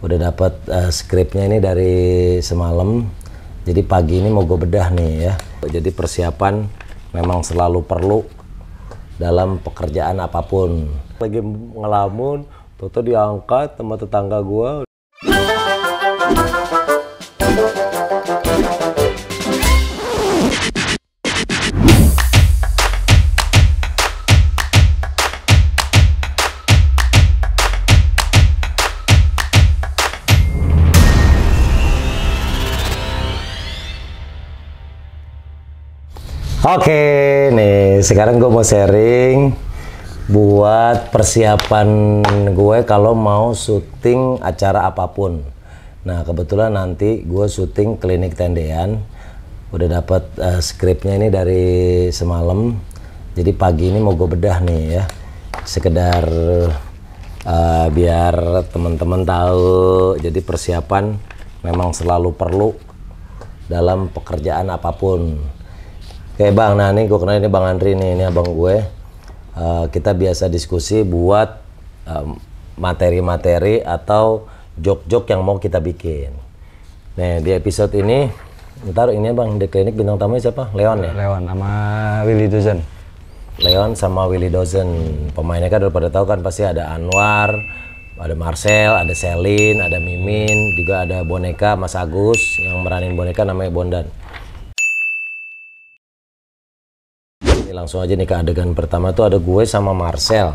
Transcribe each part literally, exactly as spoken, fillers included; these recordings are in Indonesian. Udah dapat uh, skripnya ini dari semalam, jadi pagi ini mau gue bedah nih ya. Jadi persiapan memang selalu perlu dalam pekerjaan apapun. Lagi ngelamun, toto diangkat sama tetangga gue. Oke, nih sekarang gue mau sharing buat persiapan gue kalau mau syuting acara apapun. Nah kebetulan nanti gue syuting Klinik Tendean. Udah dapat uh, skripnya ini dari semalam. Jadi pagi ini mau gue bedah nih ya. Sekedar uh, biar teman-teman tahu. Jadi persiapan memang selalu perlu dalam pekerjaan apapun. Oke Bang, nah ini gue kenal ini Bang Andri nih, ini abang gue. Uh, kita biasa diskusi buat materi-materi um, atau jok-jok yang mau kita bikin. Nih di episode ini, ntar ini Bang di klinik bintang tamunya siapa? Leon ya? Leon sama Willy Dozan. Leon sama Willy Dozan. Pemainnya kan udah pada tahu kan, pasti ada Anwar, ada Marshel, ada Celine, ada Mimin, juga ada boneka Mas Agus yang meranin boneka namanya Bondan. Langsung aja nih ke adegan pertama tuh ada gue sama Marshel.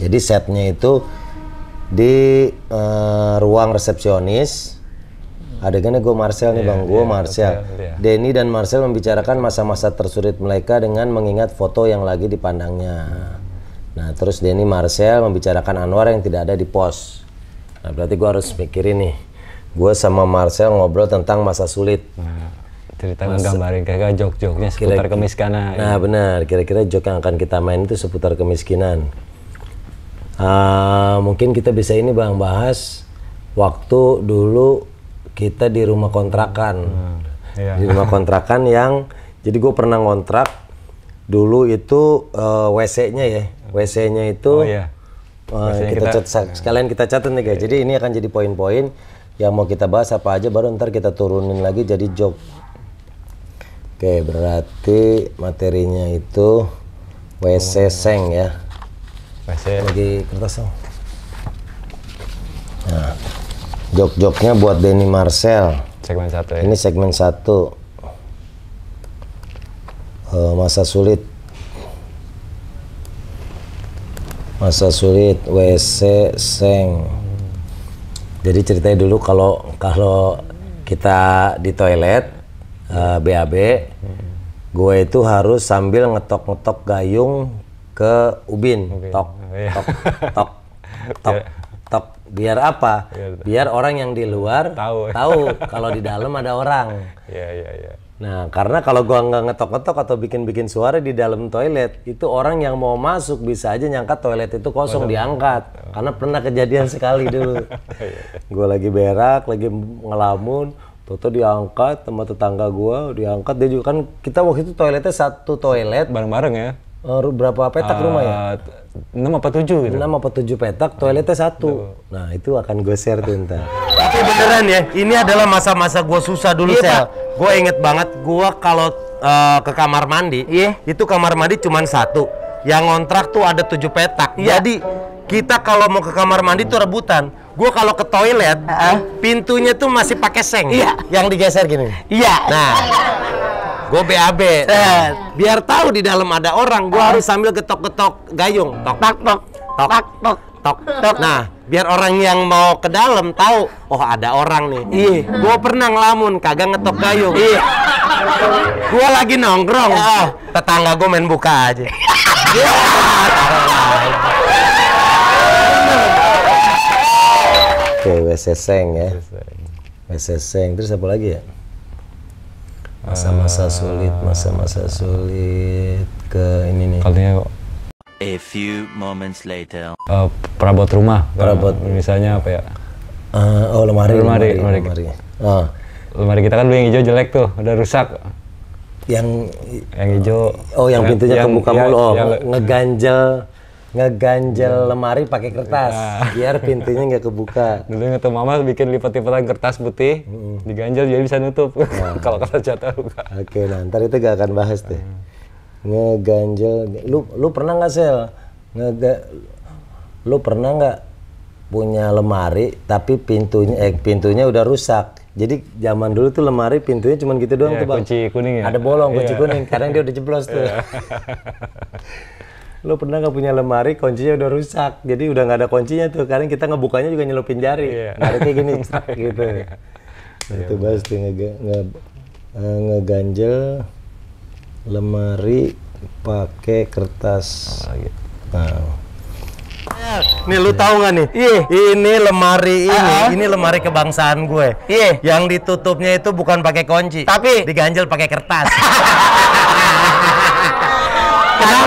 Jadi setnya itu di uh, ruang resepsionis. Adegannya gue Marshel nih yeah, bang, gue yeah, Marshel. Okay, yeah. Denny dan Marshel membicarakan masa-masa tersulit mereka dengan mengingat foto yang lagi dipandangnya. Nah terus Denny Marshel membicarakan Anwar yang tidak ada di pos. Nah berarti gue harus mikirin nih. Gue sama Marshel ngobrol tentang masa sulit. Nah. Cerita menggambarin kira-kira jok-joknya seputar kemiskinan. Nah benar, kira-kira jok yang akan kita main itu seputar kemiskinan. Uh, mungkin kita bisa ini bang bahas waktu dulu kita di rumah kontrakan, hmm, iya. di rumah kontrakan yang jadi gue pernah ngontrak dulu itu uh, W C-nya ya, W C-nya itu oh, iya. uh, kita, kita cat, sekalian kita catat nih guys. Iya. Jadi ini akan jadi poin-poin yang mau kita bahas apa aja, baru ntar kita turunin lagi jadi jok. Oke, berarti materinya itu W C seng ya. W C lagi kertas dong. Nah, jok-joknya buat Denny Marshel. Segmen satu ya. Ini segmen satu. Uh, masa sulit. Masa sulit W C seng. Jadi ceritanya dulu kalau kalau kita di toilet. Uh, B A B, hmm. gue itu harus sambil ngetok-ngetok gayung ke ubin, ubin. Tok, iya. tok, tok, tok, tok, biar apa? Biar, biar orang yang di luar tahu, tahu kalau di dalam ada orang. Iya, iya, iya. Nah, karena kalau gua nggak ngetok-ngetok atau bikin-bikin suara di dalam toilet, itu orang yang mau masuk bisa aja nyangka toilet itu kosong, oh, diangkat. Oh. Karena pernah kejadian sekali dulu. Gue lagi berak, lagi ngelamun. Toto diangkat sama tetangga gua, diangkat dia juga kan kita waktu itu toiletnya satu toilet bareng-bareng ya. Berapa petak uh, rumah ya? enam apa tujuh gitu. enam apa tujuh petak, toiletnya satu. Duh. Nah, itu akan gue share tuh ntar. Tapi beneran ya, ini adalah masa-masa gua susah dulu, Sel. Gua inget banget gua kalau uh, ke kamar mandi, yeah. itu kamar mandi cuma satu. Yang ngontrak tuh ada tujuh petak. Yeah. Jadi kita kalau mau ke kamar mandi tuh rebutan. Gue kalau ke toilet, uh-huh. pintunya tuh masih pakai seng, iya. yang digeser gini. Iya. Nah, gue B A B. Nah, biar tahu di dalam ada orang, gue uh-huh. harus sambil ketok-ketok gayung, tok tok tok tok tok tok tok. Nah, biar orang yang mau ke dalam tahu, oh ada orang nih. Iya. Gue pernah ngelamun, kagak ngetok gayung. Iya. Gue lagi nongkrong, uh-huh. tetangga gue main buka aja. Oke, W C seng ya, W C seng, terus apa lagi ya? Masa-masa sulit, masa-masa sulit ke ini nih. Kalinya a few moments later. Uh, perabot rumah, perabot misalnya apa ya? Uh, oh lemari, lemari, lemari. Lemari. Oh. Lemari kita kan dulu yang hijau jelek tuh, udah rusak. Yang yang hijau. Oh, yang pintunya kebuka mulu, oh, ngeganjel. Ngeganjel lemari pakai kertas ya, biar pintunya nggak kebuka. Dulu ngetuk mama bikin lipat-lipatan kertas putih, mm-hmm. diganjel jadi bisa nutup. Nah. Kalau kertas jatah buka. Oke, nah ntar itu gak akan bahas deh. Ngeganjel, lu lu pernah nggak Sel? Ngega, lu pernah nggak punya lemari tapi pintunya eh pintunya udah rusak? Jadi zaman dulu tuh lemari pintunya cuma gitu doang yeah, tuh Bang. Kunci kuning ya? Ada bolong, kunci yeah. kuning. Kadang dia udah jeblos tuh. Yeah. Lu pernah nggak punya lemari kuncinya udah rusak, jadi udah nggak ada kuncinya tuh. Kadang kita ngebukanya juga nyelupin jari. Yeah. Nah, kayak gini gitu. Nah, itu bahas tuh nge nge ngeganjel lemari pakai kertas. Oh, gitu. Nah. Nih lu tahu nggak nih? Iya. Ini lemari ini, uh-huh. ini lemari kebangsaan gue. Iya. Yang ditutupnya itu bukan pakai kunci, tapi diganjel pakai kertas. Kenapa?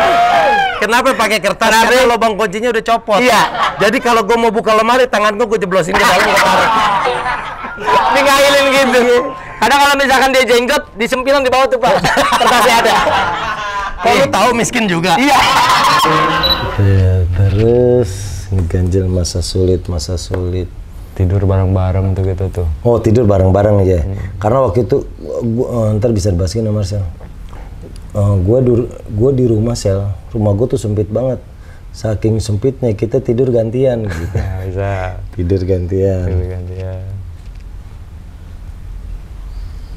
Kenapa pakai kertas? Karena lubang kuncinya udah copot. Iya. Jadi kalau gue mau buka lemari, tangan gue gue jeblosin ke dalam. Ini ngailin gitu. Karena kalau misalkan dia jenggot, disempilan di bawah tuh Pak. Kertasnya ada. Kalau tahu miskin juga. Iya. Terus ngeganjel masa sulit, masa sulit. Tidur bareng-bareng tuh gitu tuh. Oh tidur bareng-bareng ya. Hmm. Karena waktu itu gua, oh, ntar bisa dibahasin sama Marshel. Oh, gua di gua di rumah Sel, rumah gua tuh sempit banget. Saking sempitnya kita tidur gantian. Gitu. Nah, bisa. Tidur gantian. Tidur gantian.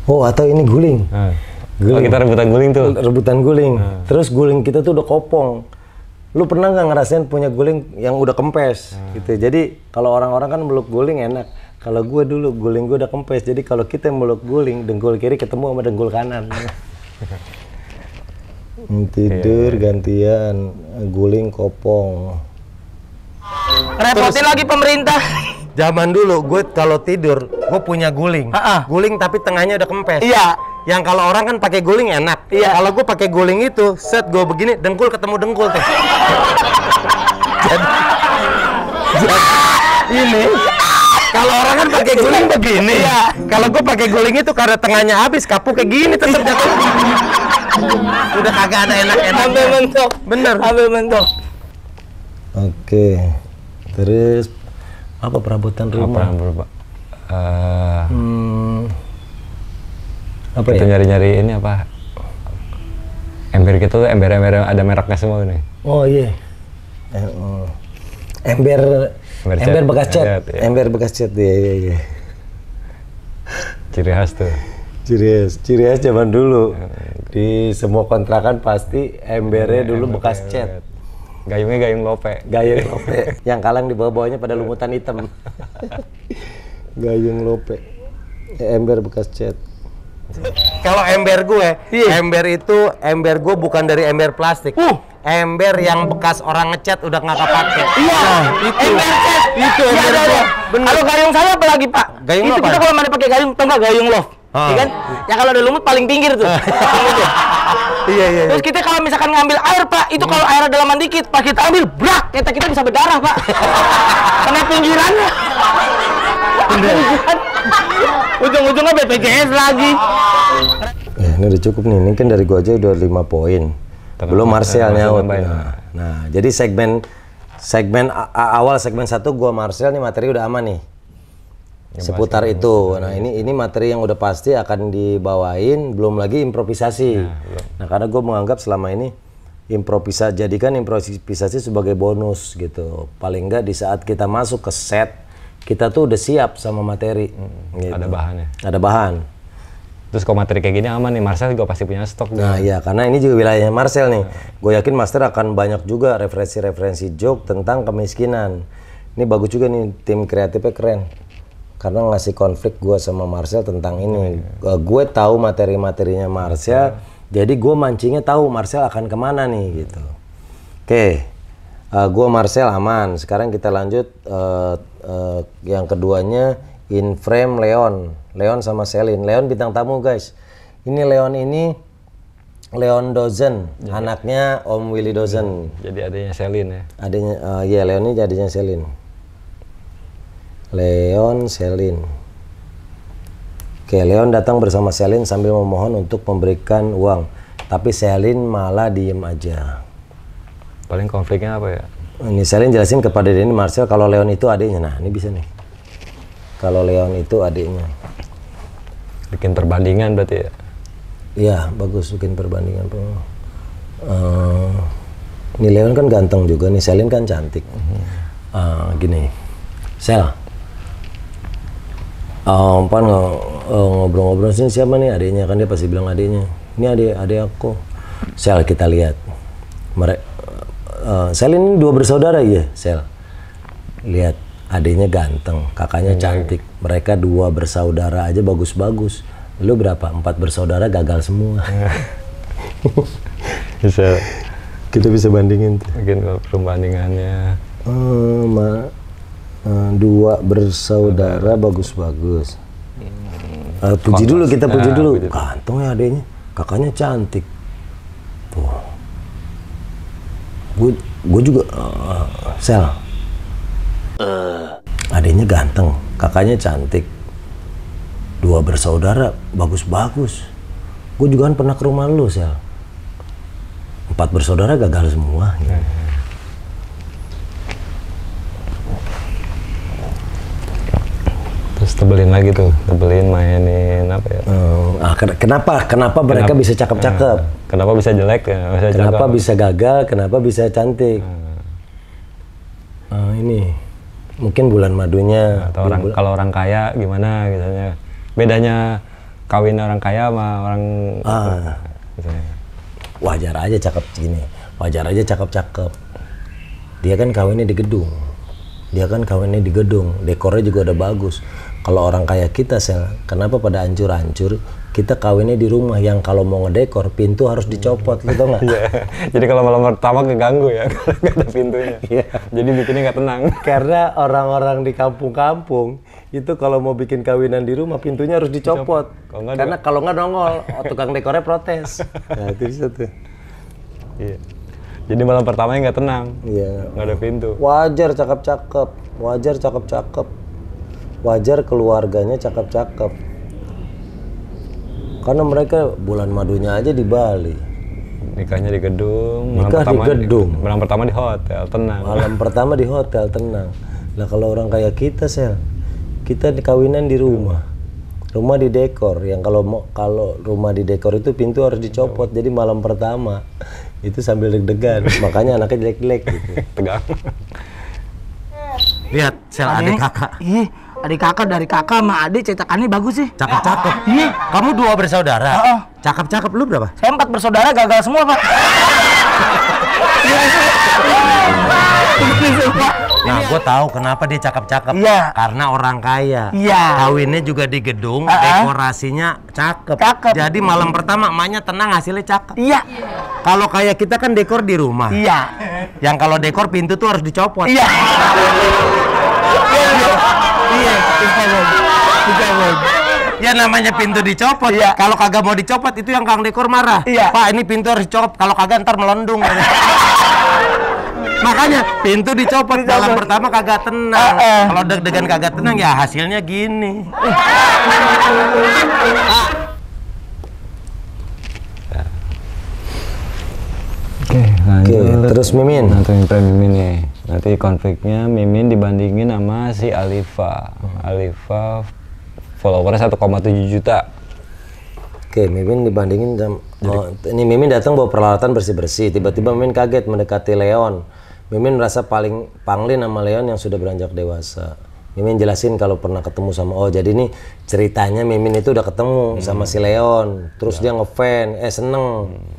Oh atau ini guling. Hmm. Guling. Oh, kita rebutan guling tuh. Rebutan guling. Hmm. Terus guling kita tuh udah kopong. Lu pernah nggak ngerasain punya guling yang udah kempes hmm. gitu? Jadi kalau orang-orang kan meluk guling enak. Kalau gue dulu guling gue udah kempes. Jadi kalau kita meluk guling, dengkul kiri ketemu sama dengkul kanan. Tidur yeah. gantian, guling kopong. Repotin lagi pemerintah. Zaman dulu gue kalau tidur gue punya guling. Ha-ha. Guling tapi tengahnya udah kempes. Iya. Yang kalau orang kan pakai guling enak. Iya. Kalau gue pakai guling itu, set gue begini, dengkul ketemu dengkul tuh. Jadi, jadi, ini kalau orang kan pakai guling begini. Iya. Kalau gue pakai guling itu karena tengahnya habis, kapu kayak gini tetap jatuh. Udah kagak ada enak-enak. Ambil mentok. Bener. Ambil mentok. Oke. Terus apa perabotan rumah? Apa, Pak? Uh... Hmm. Apa itu ya? Nyari-nyari ini apa ember gitu, ember-ember ada mereknya semua nih. Oh iya yeah. ember ember, ember bekas cat, cat ya. Ember bekas cat ya, ya, ya. Ciri khas tuh, ciri khas ciri khas zaman dulu di semua kontrakan pasti embernya dulu ember, bekas ember. Cat gayungnya gayung lope gayung lope yang kalang di bawah-bawahnya pada lumutan hitam. Gayung lope, ember bekas cat. Kalau ember gue, ember itu ember gue bukan dari ember plastik. Uh. Ember yang bekas orang ngecat udah nggak kepake. Iya, nah, itu. Ember cat. Itu ember ya, cat. Kalau gayung saya apa lagi Pak? Gayung itu apa? Kita kalau mana pakai gayung, tau nggak gayung loh? Ah. Ya kan? Ya kalau ada lumut paling pinggir tuh. Iya, iya. Terus kita kalau misalkan ngambil air Pak, itu kalau air ada dalaman dikit, pas kita ambil, brak, kita kita bisa berdarah Pak. Karena pinggirannya. Ujung-ujungnya B P J S lagi. Eh, ini udah cukup nih, ini kan dari gua aja udah lima poin. Belum Marshel nyaut. Nah, nah, jadi segmen segmen awal segmen satu gua Marshel nih materi udah aman nih. Ya, seputar itu. Itu. Nah, ini ini materi yang udah pasti akan dibawain, belum lagi improvisasi. Nah, nah karena gua menganggap selama ini improvisasi jadikan improvisasi sebagai bonus gitu. Paling enggak di saat kita masuk ke set kita tuh udah siap sama materi. Hmm, gitu. Ada bahannya. Ada bahan. Terus kalau materi kayak gini aman nih, Marshel juga pasti punya stok. Nah juga. Iya, karena ini juga wilayahnya Marshel nih. Nah. Gue yakin Master akan banyak juga referensi-referensi joke tentang kemiskinan. Ini bagus juga nih, tim kreatifnya keren. Karena ngasih konflik gue sama Marshel tentang ini. Nah, iya. Gue tahu materi-materinya Marshel, nah. Jadi gue mancingnya tahu Marshel akan kemana nih gitu. Oke. Okay. Uh, gua Marshel aman. Sekarang kita lanjut uh, uh, yang keduanya in frame Leon, Leon sama Celine. Leon bintang tamu guys. Ini Leon ini Leon Dozan, jadi, anaknya Om Willy Dozan. Jadi adanya Celine ya. Adanya, uh, ya Leon ini jadinya Celine. Leon Celine. Oke, Leon datang bersama Celine sambil memohon untuk memberikan uang, tapi Celine malah diem aja. Paling konfliknya apa ya? Ini Celine jelasin kepada Denny Marshel kalau Leon itu adiknya. Nah, ini bisa nih. Kalau Leon itu adiknya. Bikin perbandingan berarti ya? Iya, bagus bikin perbandingan. Uh, ini Leon kan ganteng juga nih, Celine kan cantik. Uh, gini, Sel. Uh, Pan ngobrol-ngobrol sih, siapa nih adiknya? Kan dia pasti bilang adiknya. Ini adik, adik aku. Sel, kita lihat. Mereka. Uh, Sel ini dua bersaudara ya, Sel. Lihat, adiknya ganteng, kakaknya hmm. cantik. Mereka dua bersaudara aja bagus-bagus. Lu berapa? Empat bersaudara gagal semua. Bisa, kita bisa bandingin. Mungkin perbandingannya. Uh, ma, uh, dua bersaudara bagus-bagus. Uh, puji dulu, kita puji dulu. Ganteng ya adiknya, kakaknya cantik. Tuh. Gue, gue juga, uh, Sel, uh. adiknya ganteng, kakaknya cantik, dua bersaudara, bagus-bagus. Gue juga kan pernah ke rumah lu, Sel. Empat bersaudara gagal semua. Gitu. Hmm. Terus tebelin lagi tuh, tebelin, mainin apa ya? Hmm. Ah, kenapa, kenapa mereka kenapa? Bisa cakep-cakep? Hmm. Kenapa bisa jelek? Kenapa bisa, kenapa bisa gagal? Kenapa bisa cantik? Hmm. Uh, ini mungkin bulan madunya. Atau orang, kalau orang kaya gimana? Misalnya bedanya kawin orang kaya sama orang. Ah. Wajar aja cakep gini. Wajar aja cakep-cakep. Dia kan kawinnya di gedung. Dia kan kawinnya di gedung. Dekornya juga udah bagus. Kalau orang kaya kita, Sel, kenapa pada hancur-hancur? Kita kawinnya di rumah yang kalau mau ngedekor pintu harus dicopot, hmm. gitu nggak? Yeah. Jadi kalau malam pertama keganggu ya, karena nggak ada pintunya. Yeah. Jadi bikinnya nggak tenang. Karena orang-orang di kampung-kampung itu kalau mau bikin kawinan di rumah pintunya harus dicopot. Kalo gak karena kalau nggak nongol, tukang dekornya protes. Nah, itu bisa tuh. Yeah. Jadi malam pertamanya nggak tenang, nggak yeah. ada pintu. Wajar cakep-cakep, wajar cakep-cakep, wajar keluarganya cakep-cakep. Karena mereka bulan madunya aja di Bali. Nikahnya di gedung, malam nikah pertama di gedung. Di, malam pertama di hotel, tenang. Malam pertama di hotel, tenang. Nah kalau orang kayak kita, Sel, kita dikawinan di rumah. Rumah di dekor, yang kalau mau kalau rumah di dekor itu pintu harus dicopot. Jadi malam pertama itu sambil deg-degan, makanya anaknya jelek-jelek gitu. Tegang. Lihat, Sel, adik kakak. Ih. Adik kakak dari kakak sama adik cetakannya bagus sih. Cakep-cakep. Iya. Kamu dua bersaudara. Uh -uh. Cakep-cakep. Lu berapa? Saya empat bersaudara gagal semua, Pak. Nah, gue tahu kenapa dia cakep-cakep. Iya. Karena orang kaya. Iya. Kawinnya juga di gedung, uh -uh. dekorasinya cakep. Cakep. Jadi malam pertama emaknya tenang, hasilnya cakep. Iya. Kalau kayak kita kan dekor di rumah. Iya. Yang kalau dekor pintu tuh harus dicopot. Iya. Iya, ya namanya pintu dicopot. Iya. Kalau kagak mau dicopot itu yang kang dekor marah. Iya. Pak, ini pintu harus dicopot. Kalau kagak ntar melondong. Makanya pintu dicopot. Dalam pertama kagak tenang. Uh, uh. Kalau deg-degan kagak tenang ya hasilnya gini. Oke, lanjut. Oke, terus Mimin. Nanti Mimin ya. Nanti konfliknya Mimin dibandingin sama si Alifah. Hmm. Alifah followernya satu koma tujuh juta. Oke, Mimin dibandingin sama, oh, ini Mimin datang bawa peralatan bersih-bersih. Tiba-tiba Mimin kaget mendekati Leon. Mimin merasa paling panglin sama Leon yang sudah beranjak dewasa. Mimin jelasin kalau pernah ketemu sama, oh jadi nih ceritanya Mimin itu udah ketemu hmm. sama si Leon. Terus ya. Dia ngefan, eh seneng. Hmm.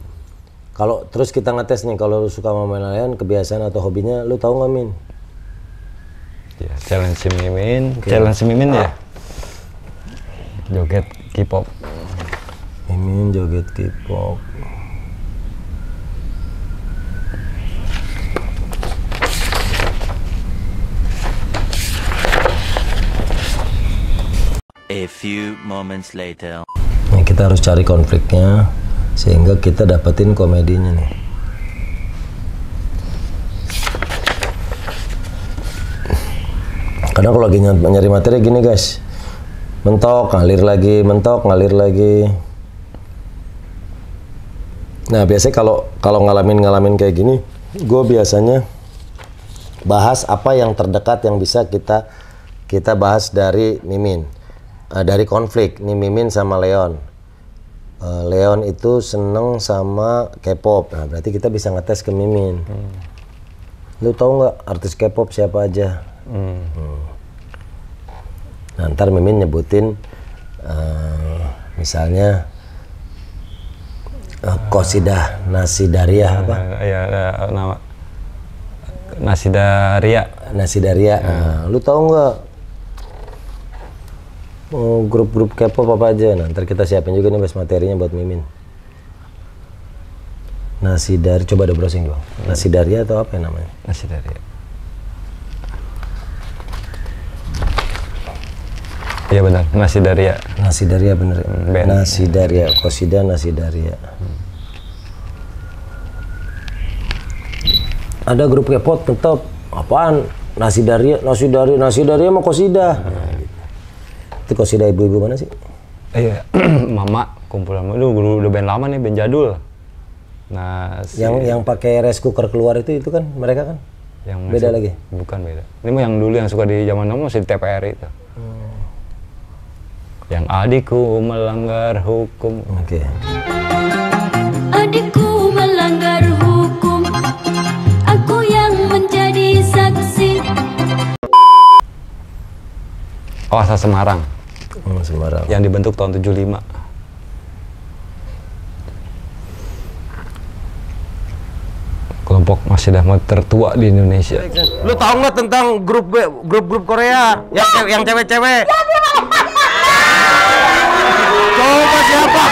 Kalau terus kita ngetes nih, kalau lu suka main Leon, kebiasaan atau hobinya, lu tahu nggak Min? Ya, challenge si Mimin, okay. Challenge si Mimin ah. ya. Joget K-pop. Mimin joget K-pop. A few moments later. Nah, kita harus cari konfliknya. Sehingga kita dapetin komedinya nih. Kadang kalau lagi nyari materi gini guys, mentok, ngalir lagi, mentok, ngalir lagi. Nah biasanya kalau kalau ngalamin-ngalamin kayak gini, gue biasanya bahas apa yang terdekat yang bisa kita kita bahas dari Mimin, uh, dari konflik nih Mimin sama Leon. Uh, Leon itu seneng sama K-pop, nah berarti kita bisa ngetes ke Mimin. Hmm. Lu tahu nggak artis K-pop siapa aja? Hmm. Hmm. Nah, ntar Mimin nyebutin, uh, misalnya uh, Kassidah, Nasidaria uh, apa? Iya, uh, nama. Nasidaria, Nasidaria. Hmm. Nah, lu tahu nggak oh, grup-grup K-pop apa aja? Nah, ntar kita siapin juga nih base materinya buat Mimin. Nasidaria, coba ada browsing bang. Nasidaria atau apa yang namanya? Nasidaria. Iya benar, Nasidaria. Nasidaria bener. Ben. Nasidaria, Kassidah, Nasidaria. Hmm. Ada grup K-pop tetap apaan? Nasidaria, Nasidaria, Nasidaria sama Kassidah. Hmm. Itu Kassidah ibu-ibu mana sih? Iya, mama kumpulan lu udah band lama nih, band jadul. Nah, si yang yang pakai rice cooker keluar itu itu kan mereka kan? Yang beda masih, lagi? Bukan beda. Ini mah yang dulu yang suka di zaman dulu masih di T P R itu. Hmm. Yang adikku melanggar hukum. Oke. Okay. Adikku melanggar hukum. Aku yang menjadi saksi. Oh, asal Semarang. Hmm, Semarang. Yang dibentuk tahun tujuh lima. Kelompok Masidah tertua di Indonesia. Lu tahu nggak tentang grup grup-grup Korea yang yang cewek-cewek? Coba siapa?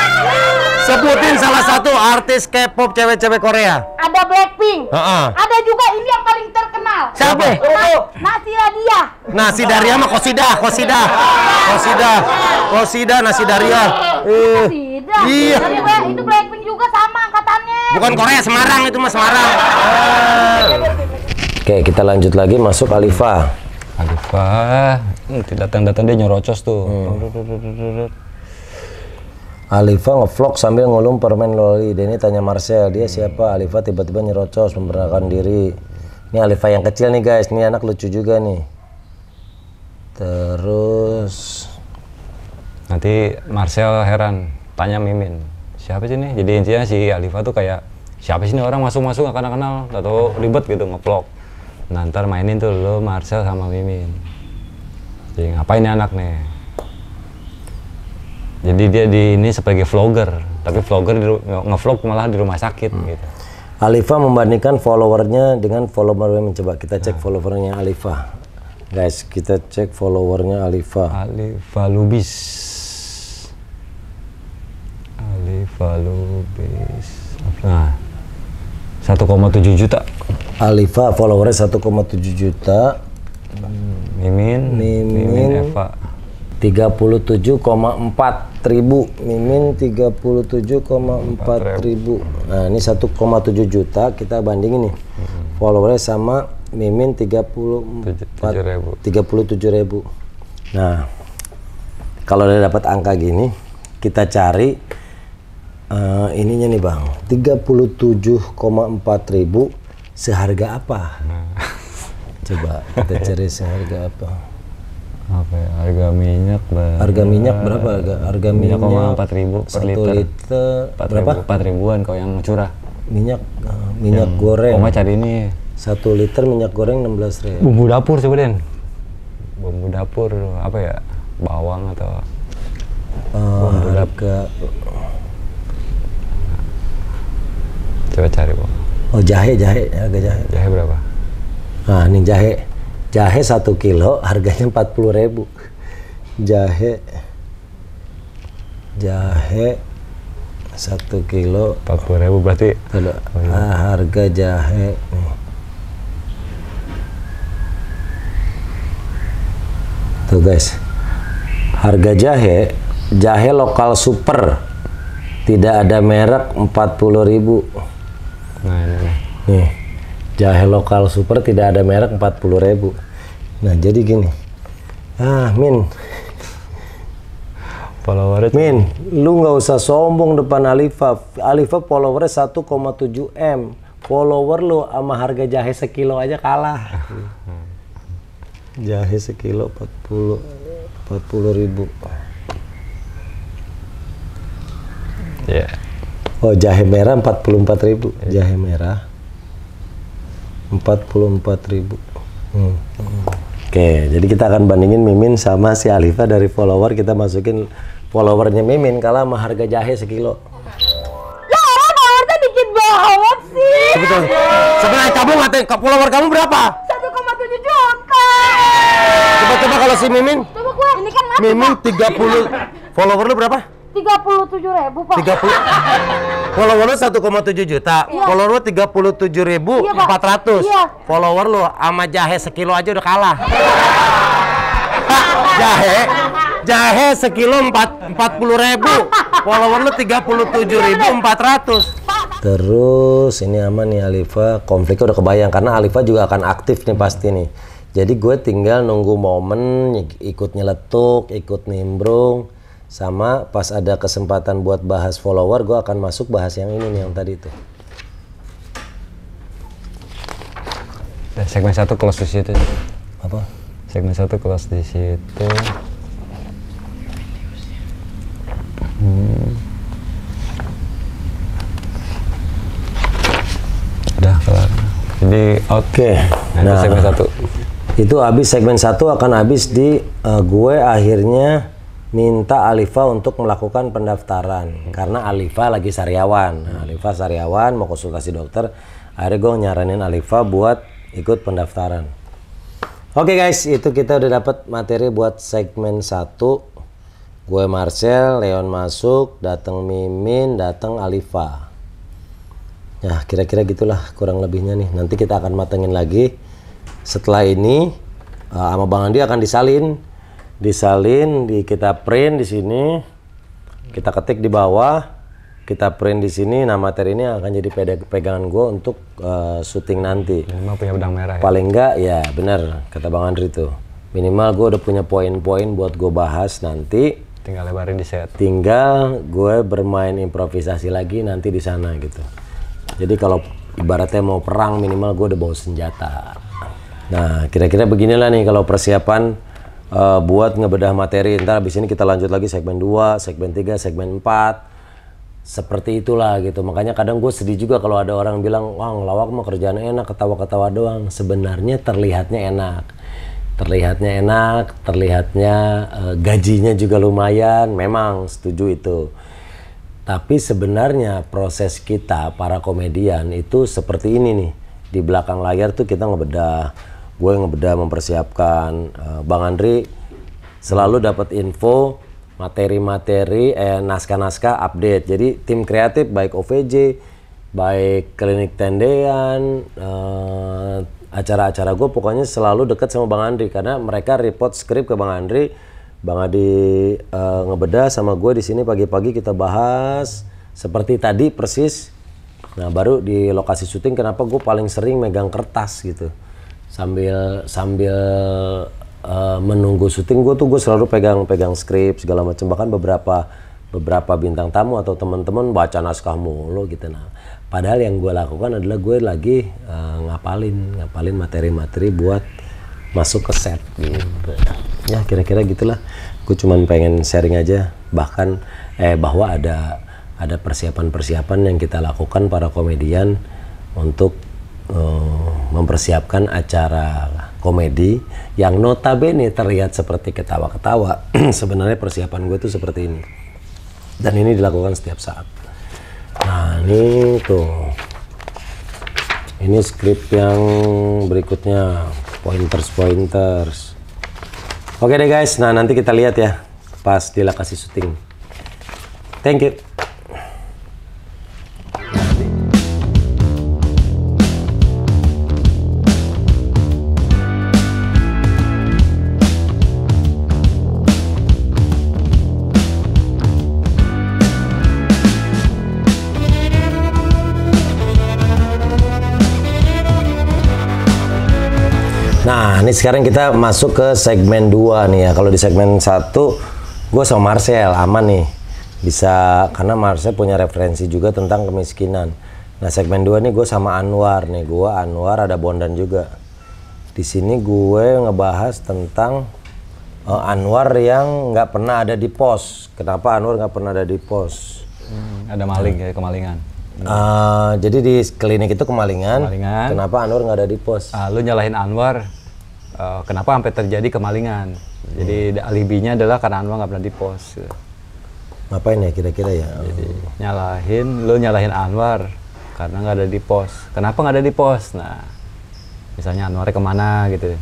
Sebutin salah satu artis K-pop cewek-cewek Korea. Ada Blackpink. Uh-uh. Ada juga ini yang paling terkenal. Siapa? Nasidaria. Nasidaria sama Kassidah, Kassidah. Kassidah. Kassidah Nasidaria. Eh. Iya. Itu Blackpink juga sama angkatannya. Bukan Korea, Semarang itu mah Semarang. Oke, kita lanjut lagi masuk Alifah. Alifah, datang-datang dia nyerocos tuh. Alifah ngevlog sambil ngulum permen loli. Dia ini tanya Marshel, dia siapa? Alifah tiba-tiba nyerocos, memperkenalkan diri. Ini Alifah yang kecil nih guys, ini anak lucu juga nih. Terus nanti Marshel heran, tanya Mimin, siapa sih nih? Jadi intinya si Alifah tuh kayak, siapa sih nih orang masuk-masuk gak kenal-kenal, gak tau ribet gitu ngevlog. Nah ntar mainin tuh lo Marshel sama Mimin. Jadi ngapain nih anak nih? Jadi dia di ini sebagai vlogger, tapi vlogger ngevlog malah di rumah sakit. Hmm. Gitu. Alifah membandingkan followernya dengan follower yang mencoba. Kita cek nah. followernya Alifah, guys. Kita cek followernya Alifah. Alifah Lubis. Alifah Lubis. Nah, satu koma tujuh juta. Alifah followernya satu koma tujuh juta. Mimin. Mimin Eva. tiga puluh tujuh koma empat ribu, Mimin tiga puluh tujuh koma empat ribu. Nah ini satu koma tujuh juta kita bandingin nih followernya sama Mimin tiga puluh tujuh ribu. Nah kalau udah dapat angka gini kita cari uh, ininya nih bang, tiga puluh tujuh koma empat ribu seharga apa? Nah. Coba kita cari seharga apa? Apa ya, harga minyak ber... harga minyak berapa harga, harga minyak empat ribu per liter, liter empat berapa empat ribuan kalau yang curah minyak uh, minyak yang goreng oma cari ini satu liter minyak goreng enam belas ribu. Bumbu dapur coba Den, bumbu dapur apa ya, bawang atau uh, bumbu harga dapur. Coba cari bang. Oh jahe, jahe harga jahe jahe berapa? Nah ini jahe. Jahe satu kilo harganya empat puluh ribu. Jahe, jahe satu kilo empat puluh ribu berarti. Nah, oh iya. Harga jahe tuh guys, harga jahe jahe lokal super tidak ada merek empat puluh ribu. Nah ini nih. Jahe lokal super tidak ada merek empat puluh ribu. Nah jadi gini, ah Min, followernya Min, lu nggak usah sombong depan Alifah. Alifah followernya satu koma tujuh M, follower lu sama harga jahe sekilo aja kalah. Jahe sekilo empat puluh ribu. Yeah. Oh, jahe merah empat puluh empat ribu. Yeah. Jahe merah empat puluh empat ribu. Hmm. Oke, jadi kita akan bandingin Mimin sama si Alifah. Dari follower kita masukin followernya Mimin kalah sama harga jahe sekilo. Ya Allah, followernya dikit banget sih. Betul. Sebenarnya kamu ngatain follower kamu berapa? satu koma tujuh juta. Coba-coba kalau si Mimin. Coba gua. Ini kan mati, Mimin tiga puluh. Follower lu berapa? tiga puluh tujuh ribu, Pak. tiga puluh. Follower lu satu koma tujuh juta. Iya. Follower lu tiga puluh tujuh ribu empat ratus. Iya. Follower lu sama jahe sekilo aja udah kalah. Jahe. Jahe sekilo empat puluh ribu. Follower lu tiga puluh tujuh ribu empat ratus. Terus ini aman nih Alifah, konfliknya udah kebayang karena Alifah juga akan aktif nih pasti nih. Jadi gue tinggal nunggu momen ikut nyeletuk, ikut nimbrung. Sama pas ada kesempatan buat bahas follower, gue akan masuk bahas yang ini nih, yang tadi itu. Segmen satu close di situ. Apa? Segmen satu close di situ. Hmm. Udah kelar. Jadi oke. Okay. Nah, segmen satu. Itu habis segmen satu akan habis di uh, gue akhirnya minta Alifah untuk melakukan pendaftaran karena Alifah lagi sariawan. Nah, Alifah sariawan mau konsultasi dokter, akhirnya gue nyaranin Alifah buat ikut pendaftaran. Oke okay guys, itu kita udah dapat materi buat segmen satu. Gue Marshel, Leon masuk, datang Mimin, datang Alifah. Nah kira-kira gitulah kurang lebihnya nih. Nanti kita akan matengin lagi setelah ini. Uh, sama Bang Andri akan disalin. Disalin, di kita print di sini, kita ketik di bawah, kita print di sini. Nah materi ini akan jadi pegangan gue untuk uh, syuting nanti. Minimal punya benang merah. Paling enggak ya, ya benar kata Bang Andri tuh. Minimal gue udah punya poin-poin buat gue bahas nanti. Tinggal lebarin di set. Tinggal gue bermain improvisasi lagi nanti di sana gitu. Jadi kalau ibaratnya mau perang minimal gue udah bawa senjata. Nah kira-kira beginilah nih kalau persiapan. Uh, buat ngebedah materi, ntar abis ini kita lanjut lagi segmen dua, segmen tiga, segmen empat. Seperti itulah gitu, makanya kadang gue sedih juga kalau ada orang bilang, wah ngelawak mah kerjaan enak, ketawa-ketawa doang. Sebenarnya terlihatnya enak, terlihatnya enak, terlihatnya uh, gajinya juga lumayan, memang setuju itu. Tapi sebenarnya proses kita para komedian itu seperti ini nih, di belakang layar tuh kita ngebedah. Gue ngebedah mempersiapkan, uh, Bang Andri selalu dapat info, materi-materi, eh, naskah-naskah update. Jadi tim kreatif baik O V J, baik Klinik Tendean, uh, acara-acara gue pokoknya selalu dekat sama Bang Andri karena mereka report skrip ke Bang Andri. Bang Adi uh, ngebedah sama gue di sini pagi-pagi kita bahas seperti tadi persis. Nah baru di lokasi syuting kenapa gue paling sering megang kertas gitu. Sambil sambil uh, menunggu syuting gue tuh gue selalu pegang pegang skrip segala macam, bahkan beberapa beberapa bintang tamu atau teman-teman baca naskah mulu gitu. Nah padahal yang gue lakukan adalah gue lagi uh, ngapalin ngapalin materi-materi buat masuk ke set gitu. Ya kira-kira gitulah, gue cuman pengen sharing aja bahkan eh bahwa ada ada persiapan-persiapan yang kita lakukan para komedian untuk Uh, mempersiapkan acara komedi yang notabene terlihat seperti ketawa-ketawa. Sebenarnya persiapan gue tuh seperti ini dan ini dilakukan setiap saat. Nah ini tuh ini skrip yang berikutnya, pointers-pointers. Oke deh guys, nah nanti kita lihat ya pas di lokasi syuting. Thank you. Nah, ini sekarang kita masuk ke segmen dua nih ya. Kalau di segmen satu, gue sama Marshel aman nih. Bisa, karena Marshel punya referensi juga tentang kemiskinan. Nah segmen dua nih gue sama Anwar nih, gue Anwar ada Bondan juga. Di sini gue ngebahas tentang uh, Anwar yang nggak pernah ada di pos. Kenapa Anwar nggak pernah ada di pos? Hmm, ada maling ya, kemalingan. Uh, jadi di klinik itu kemalingan. kemalingan. Kenapa Anwar nggak ada di pos? Uh, lu nyalahin Anwar. Uh, kenapa sampai terjadi kemalingan? Hmm. Jadi alibinya adalah karena Anwar nggak pernah di pos. Ngapain ya kira-kira ya? Jadi nyalahin, lu nyalahin Anwar karena nggak ada di pos. Kenapa nggak ada di pos? Nah, misalnya Anwarnya kemana gitu?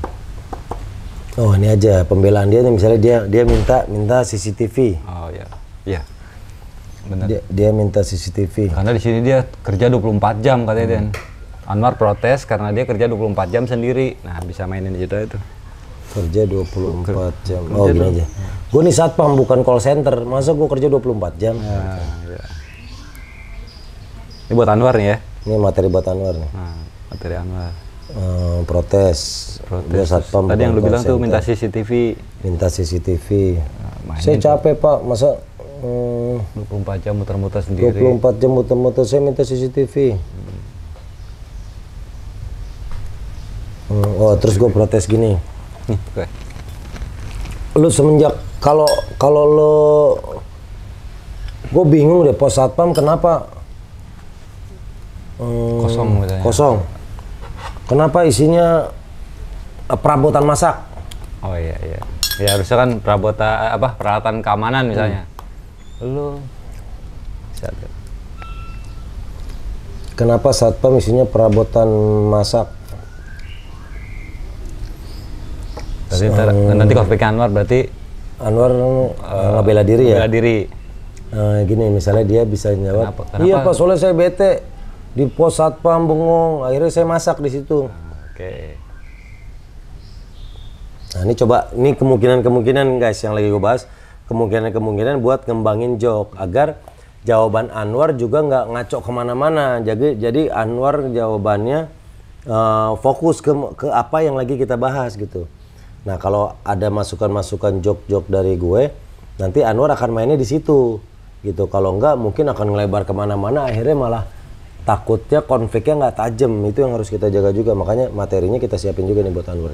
Oh ini aja pembelaan dia. Misalnya dia dia minta minta C C T V. Oh ya, ya. Bener. Dia, dia minta C C T V. Karena di sini dia kerja dua puluh empat jam katanya, Den. Anwar protes karena dia kerja dua puluh empat jam sendiri. Nah, bisa mainin cerita itu. Kerja dua puluh empat jam. Kerja oh, gini aja. Gue nih satpam bukan call center. Masa gue kerja dua puluh empat jam? Ya, ya. Ini buat Anwar nih ya. Ini materi buat Anwar nih. Nah, materi Anwar. Hmm, protes. Protes. Dia satpam. Tadi yang lu bilang center. Tuh minta C C T V. Minta C C T V. Nah, saya capek, Pak. Masa Hmm, dua puluh empat jam muter-muter sendiri. dua puluh empat jam muter-muter, saya minta C C T V. Hmm. Hmm, oh, C C T V. Terus gue protes gini. Nih, okay. Lu semenjak kalau kalau lo, gue bingung deh pos satpam kenapa hmm, kosong, misalnya. kosong. Kenapa isinya eh, perabotan masak? Oh iya iya. Ya harusnya kan perabotan apa peralatan keamanan misalnya. Hmm. Lu kenapa satpam isinya perabotan masak? Tadi, hmm. Nanti konflik Anwar berarti Anwar uh, ngebela diri ya? Ngebela diri. Uh, gini misalnya dia bisa jawab, kenapa? Kenapa? Iya Pak, soalnya saya bete di pos satpam bengong, akhirnya saya masak di situ. Oke. Okay. Nah ini coba, ini kemungkinan-kemungkinan guys yang lagi gue bahas. Kemungkinan-kemungkinan buat ngembangin joke agar jawaban Anwar juga nggak ngaco kemana-mana. Jadi, jadi Anwar jawabannya uh, fokus ke, ke apa yang lagi kita bahas gitu. Nah kalau ada masukan-masukan joke-joke dari gue, nanti Anwar akan mainnya di situ gitu. Kalau nggak mungkin akan ngelebar kemana-mana. Akhirnya malah takutnya konfliknya nggak tajam. Itu yang harus kita jaga juga. Makanya materinya kita siapin juga nih buat Anwar.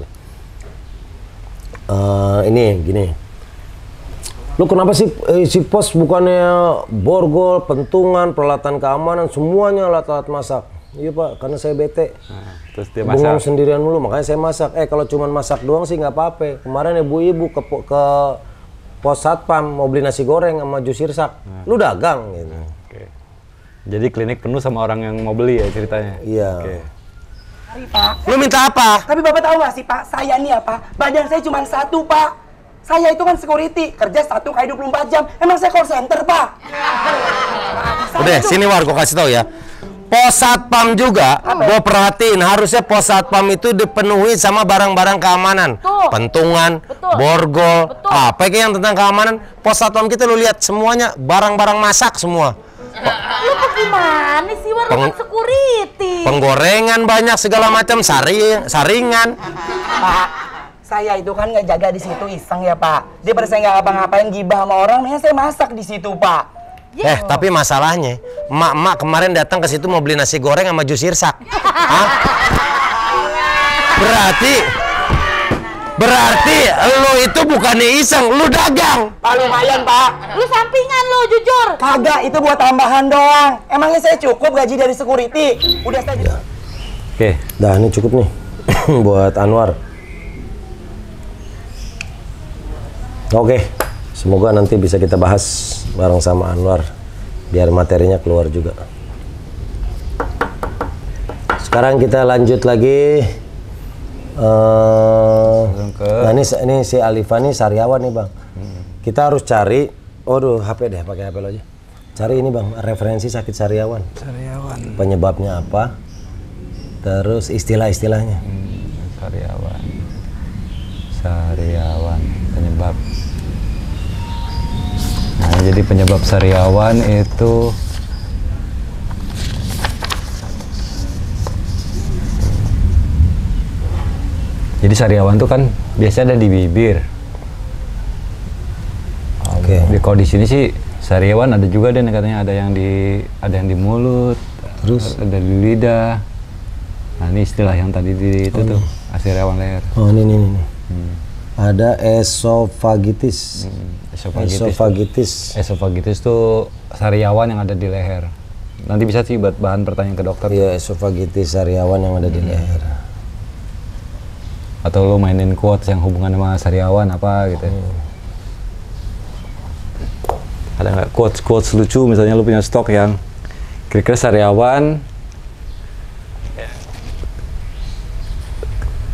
Uh, ini gini. Lu kenapa sih eh, si pos bukannya borgol, pentungan, peralatan keamanan, semuanya alat-alat masak? Iya Pak, karena saya bete. Nah, terus dia masak. Bengong sendirian dulu, makanya saya masak. Eh kalau cuman masak doang sih nggak apa-apa. Kemarin ibu-ibu ke, ke pos satpam mau beli nasi goreng sama jus sirsak. Nah. Lu dagang gitu. Oke. Jadi klinik penuh sama orang yang mau beli ya ceritanya? Iya. Oke. Mari Pak. Lu minta apa? Tapi Bapak tahu nggak sih Pak, saya nih apa? Badan saya cuma satu Pak. Saya itu kan security, kerja satu kali dua puluh empat jam. Emang saya call center, Pak? Udah, itu... sini War, gue kasih tau ya. Pos satpam juga, gue perhatiin. Harusnya pos satpam itu dipenuhi sama barang-barang keamanan. Betul. Pentungan, betul. Borgol, betul. Apa yang tentang keamanan. Pos satpam kita lu lihat semuanya, barang-barang masak semua. Lu tuh gimana sih War, Peng... security? Penggorengan banyak, segala macam, saring, saringan. Pak. Saya itu kan nggak jaga di situ iseng ya Pak. Daripada saya nggak ngapa-ngapain gibah sama orang, makanya saya masak di situ Pak. Yeah. Eh tapi masalahnya, mak-mak kemarin datang ke situ mau beli nasi goreng sama jus sirsak. Hah? Berarti, berarti lo itu bukannya iseng, lo dagang. Pak lumayan Pak. Lo sampingan lo jujur. Kagak, itu buat tambahan doang. Emangnya saya cukup gaji dari security? Udah saya. Ya. Oke, okay. Dah ini cukup nih buat Anwar. Oke, okay. Semoga nanti bisa kita bahas bareng sama Anwar, biar materinya keluar juga. Sekarang kita lanjut lagi. Uh, nah ini, ini si Alifah nih sariawan nih Bang. Hmm. Kita harus cari, waduh H P deh, pakai H P lo aja. Cari ini Bang, referensi sakit sariawan. Sariawan. Penyebabnya apa? Terus istilah-istilahnya. Hmm, sariawan. Sariawan. Penyebab. Nah, jadi penyebab sariawan itu jadi sariawan tuh kan biasanya ada di bibir. Oke. Okay. Kalau di sini sih sariawan ada juga deh katanya, ada yang di ada yang di mulut, Terus ada di lidah. Nah, ini istilah yang tadi di itu oh, tuh, asli rawan leher. Oh, ini ini ini. Hmm. Ada esofagitis. Hmm, esofagitis. Esofagitis. Esofagitis tuh sariawan yang ada di leher. Nanti bisa sih buat bahan pertanyaan ke dokter. Iya, esofagitis sariawan yang ada hmm. di leher. Atau lo mainin quotes yang hubungan sama sariawan apa gitu. Hmm. Ada nggak quotes-quotes lucu, misalnya lo punya stok yang kira-kira sariawan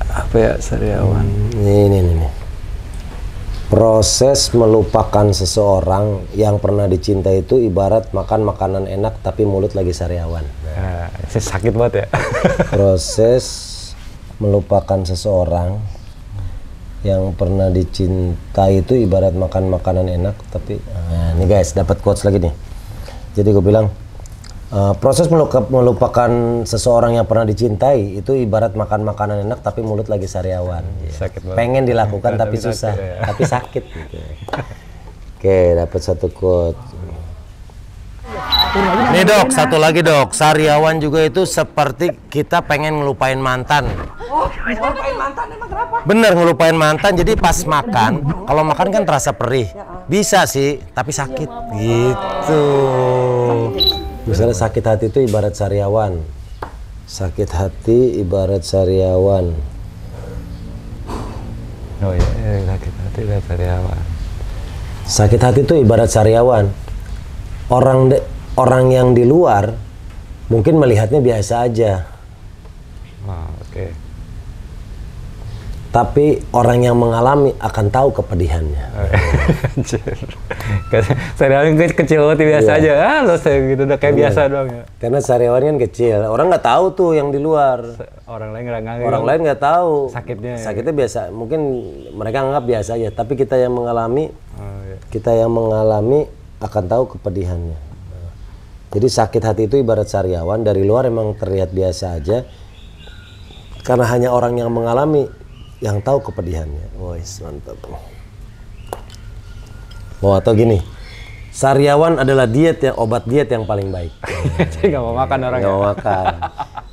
apa ya sariawan ini, ini, ini. Proses melupakan seseorang yang pernah dicintai itu ibarat makan makanan enak tapi mulut lagi sariawan. Nah, itu sakit banget ya. Proses melupakan seseorang yang pernah dicintai itu ibarat makan makanan enak tapi nah, nih guys dapat quotes lagi nih. Jadi gue bilang Uh, proses melupakan seseorang yang pernah dicintai itu ibarat makan makanan enak tapi mulut lagi sariawan. Sakit banget. Pengen dilakukan tapi susah, ya. Tapi sakit. Gitu. Oke, dapat satu quote. Nih dok, satu lagi dok. Sariawan juga itu seperti kita pengen ngelupain mantan. Oh, ngelupain mantan emang kenapa? Bener ngelupain mantan. Jadi pas makan, kalau makan kan terasa perih. Bisa sih, tapi sakit. Gitu. Misalnya sakit hati itu ibarat sariawan. Sakit hati ibarat sariawan. Oh iya, iya sakit hati ibarat sariawan. Sakit hati itu ibarat sariawan. Orang de, orang yang di luar mungkin melihatnya biasa aja. Nah, oke. Okay. Tapi orang yang mengalami akan tahu kepedihannya. Sariawan kecil banget biasa aja, ah lo gitu udah kayak biasa doang ya. Karena sariawan kan kecil, orang nggak tahu tuh yang di luar. Orang lain nggak nganggap. Orang lain nggak tahu. Sakitnya. Sakitnya biasa, mungkin mereka nganggap biasa aja. Tapi kita yang mengalami, kita yang mengalami akan tahu kepedihannya. Jadi sakit hati itu ibarat sariawan dari luar emang terlihat biasa aja, karena hanya orang yang mengalami yang tahu kepedihannya. Woi, mantap. Oh, atau gini. Sariawan adalah diet yang obat diet yang paling baik. Jadi nggak mau makan orang. Nggak mau makan.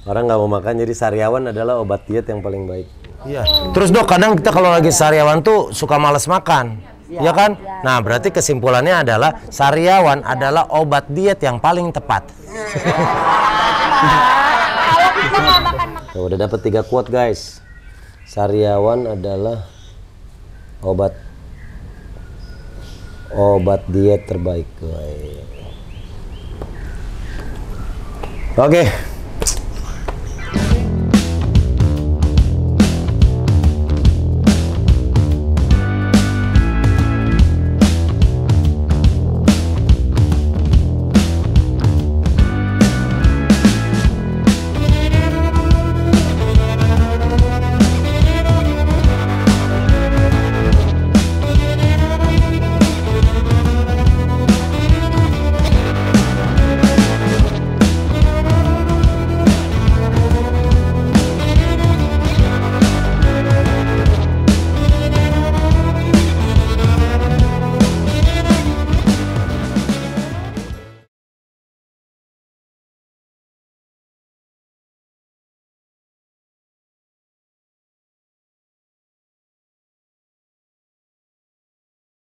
Orang nggak mau makan jadi sariawan adalah obat diet yang paling baik. Iya. Terus dok, kadang kita kalau lagi sariawan tuh suka males makan. Iya ya kan? Ya. Nah, berarti kesimpulannya adalah sariawan adalah obat diet yang paling tepat. Kalau kita nggak makan makan. Tuh, udah dapat tiga quote, guys. Sariawan adalah obat obat diet terbaik. Oke. Okay.